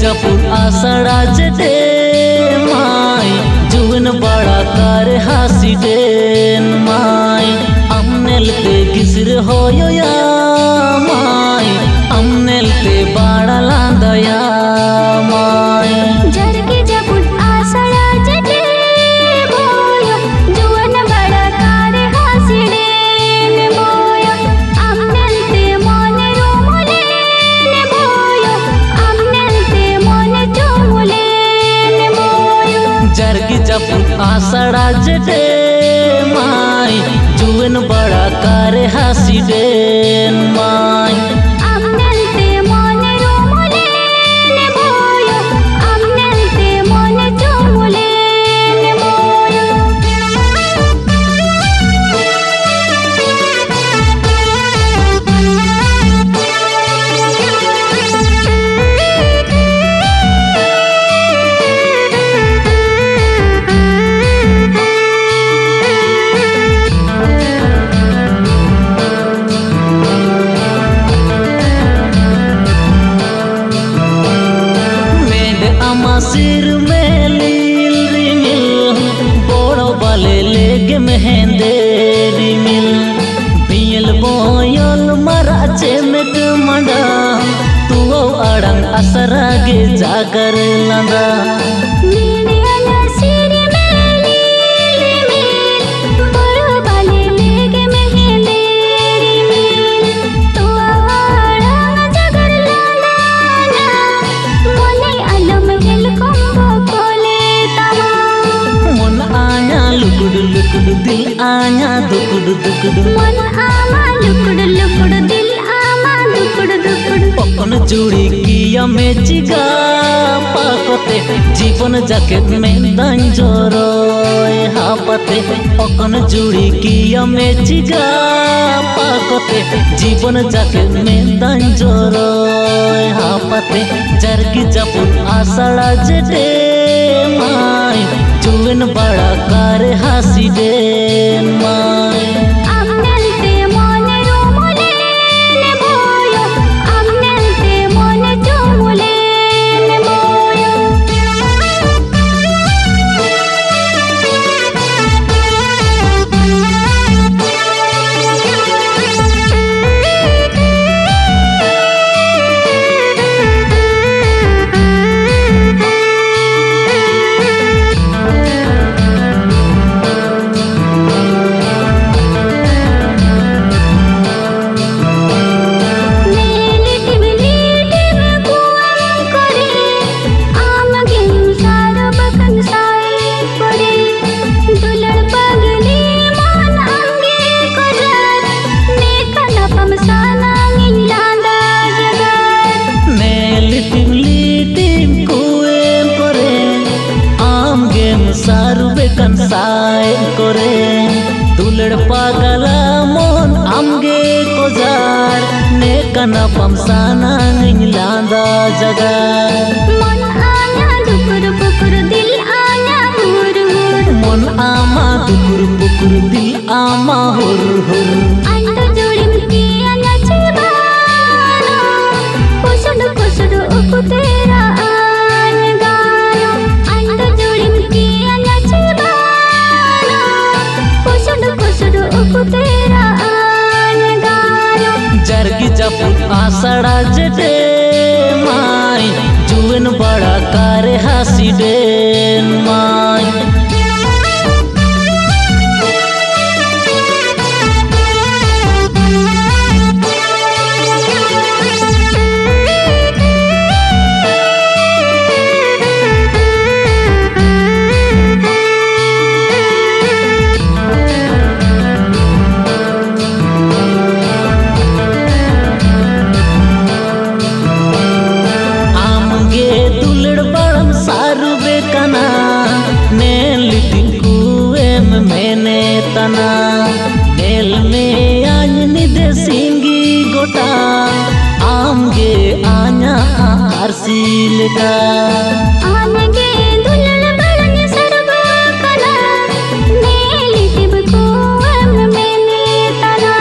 जपुर आषाढ़ day माई जुगन बड़ा कार हासी डेन माई अमनेलते किसर होया माई अमनेलते बड़ा लांदया माई जरगी जपुर आषाढ़ डे माई जुगन बड़ा कार हासी डेन माई अमनेलते मन रोमले माई अमनेलते मन चोले जरगी जपुर आषाढ़ डे माई जुगन बड़ा कार हासी डेन माई सिर में लील रिमिल बोड़ो बाले लेग मेहंदे रिमिल बियल बोयल मराचे मेट मंडा तू अड़ंग असरा गे जागर लंदा दिल आया दुकड़ दुकड़ मन आमा लुकड़ लुकड़ दिल आमा दुकड़ दुकड़ पकन जुड़ी किया में जिगा पापते जीवन जाकेट में दंजोरो हापते पकन जुड़ी किया में जिगा पापते जीवन जाकेट में दंजोरो हापते जरगी जपुद आषाढ़ डे माई जुगन बड़ा कार हासी डेन माई अमनेलते मन रोमलेन माई अमनेलते मन चोमलेन माई कंसाय करे दुलड़ पागला मन आमगे कोजार ने कना पमसाना निलांदा जगा मन आया दुकुर पुकुर दिल आया हुर हुर मन आमा दुकुर पुकुर दिल आमा हुर हुर अंड जोड़िम के नचबाना कोसड़ कोसड़ उकु तेरा जरगी जपुद आषाढ़ डे माई जुगन बड़ा कार हासी डेन माई दिल में आज निदे सिंगी गोटा आमगे आना आरसी लगा आमगे दुलड़ बड़न सरबा कला नील टिप को हम मैंने तना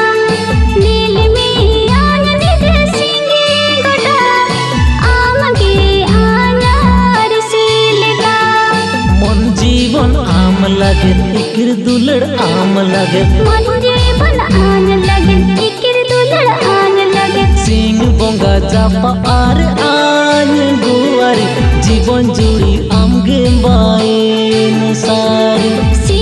दिल में आज निदे सिंगी गोटा आमगे आन ᱟᱨ ᱟᱱ ᱜᱩᱣᱟᱨ ᱡᱤᱵᱚᱱ ᱡᱩᱲᱤ ᱟᱢᱜᱮ ᱵᱟᱭ ᱱᱮᱥᱟᱨ।